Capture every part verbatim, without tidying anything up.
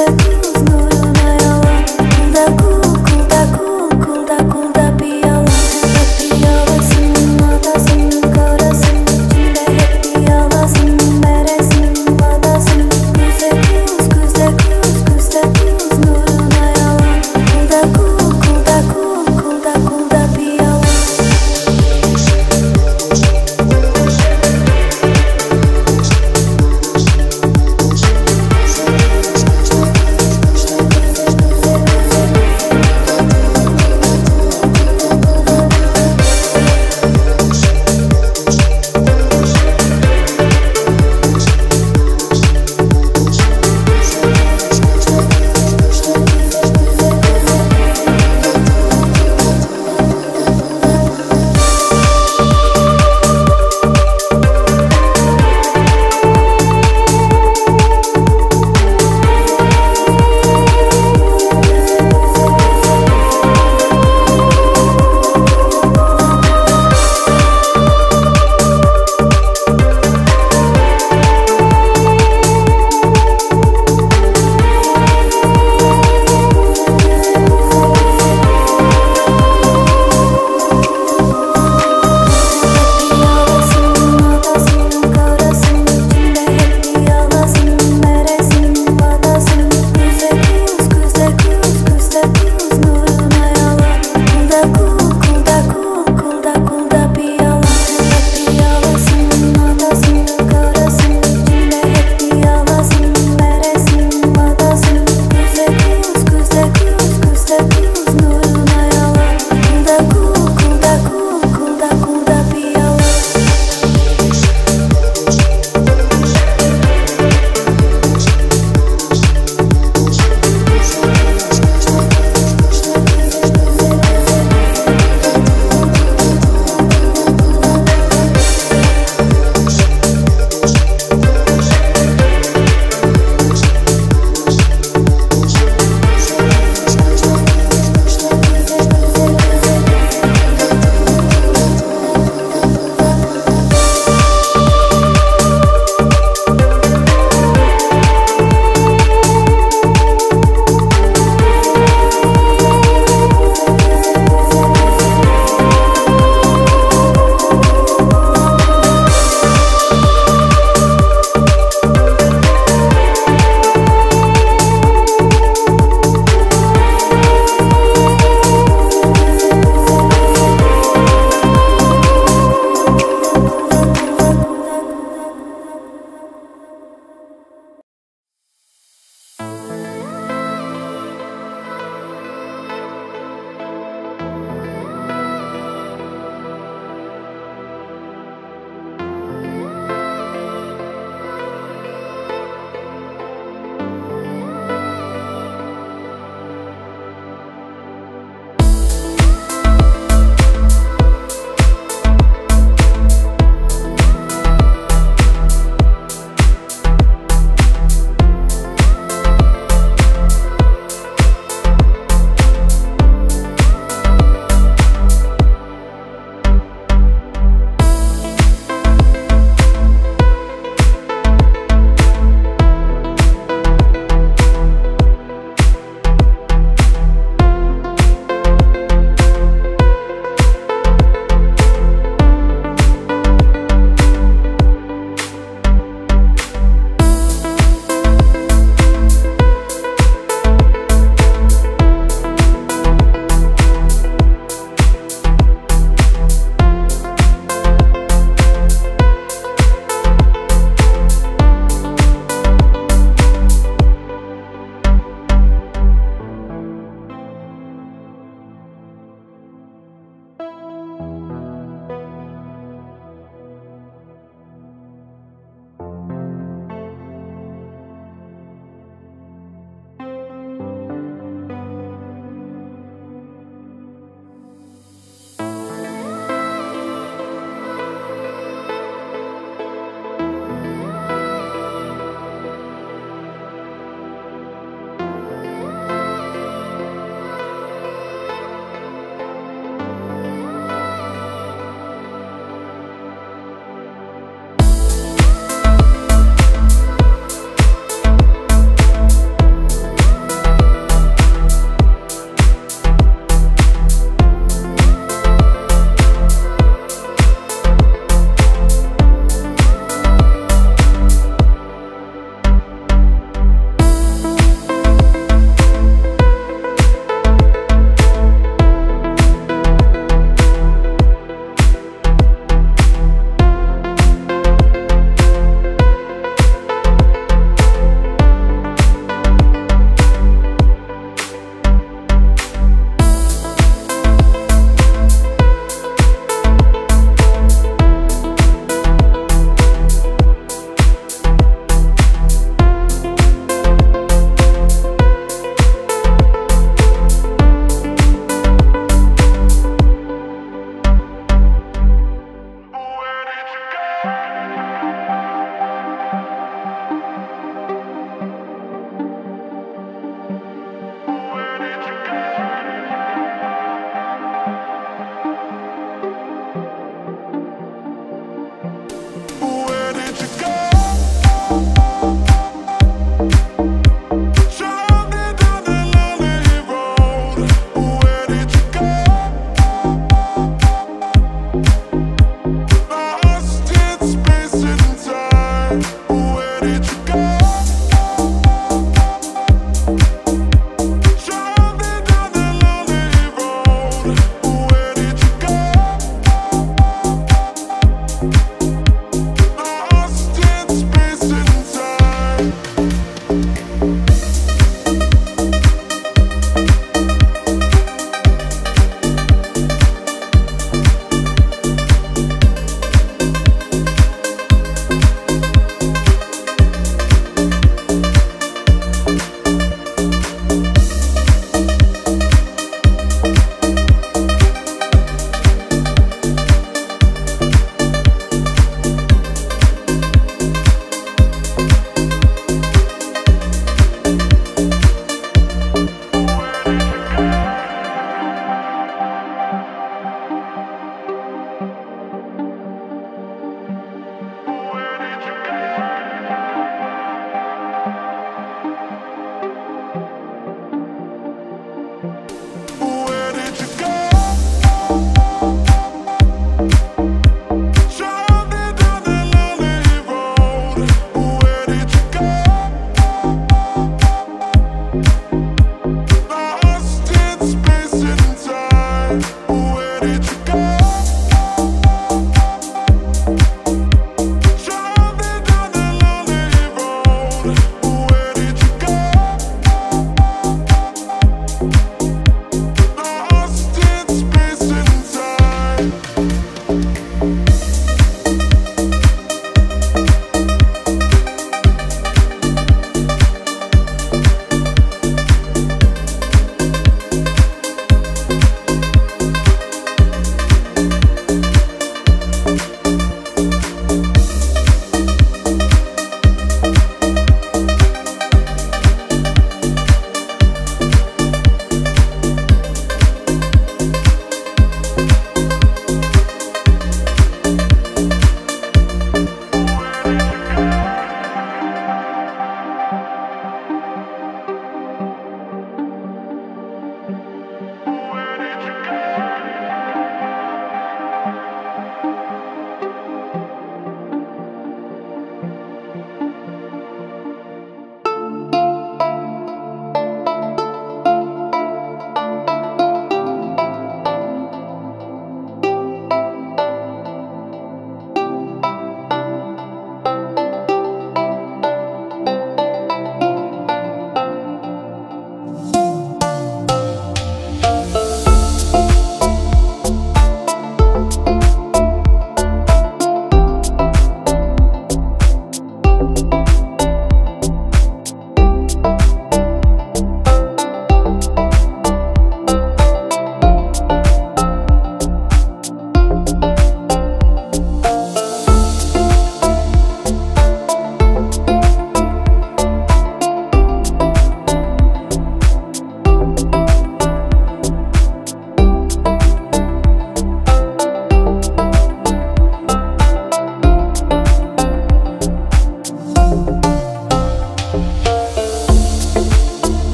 That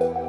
you.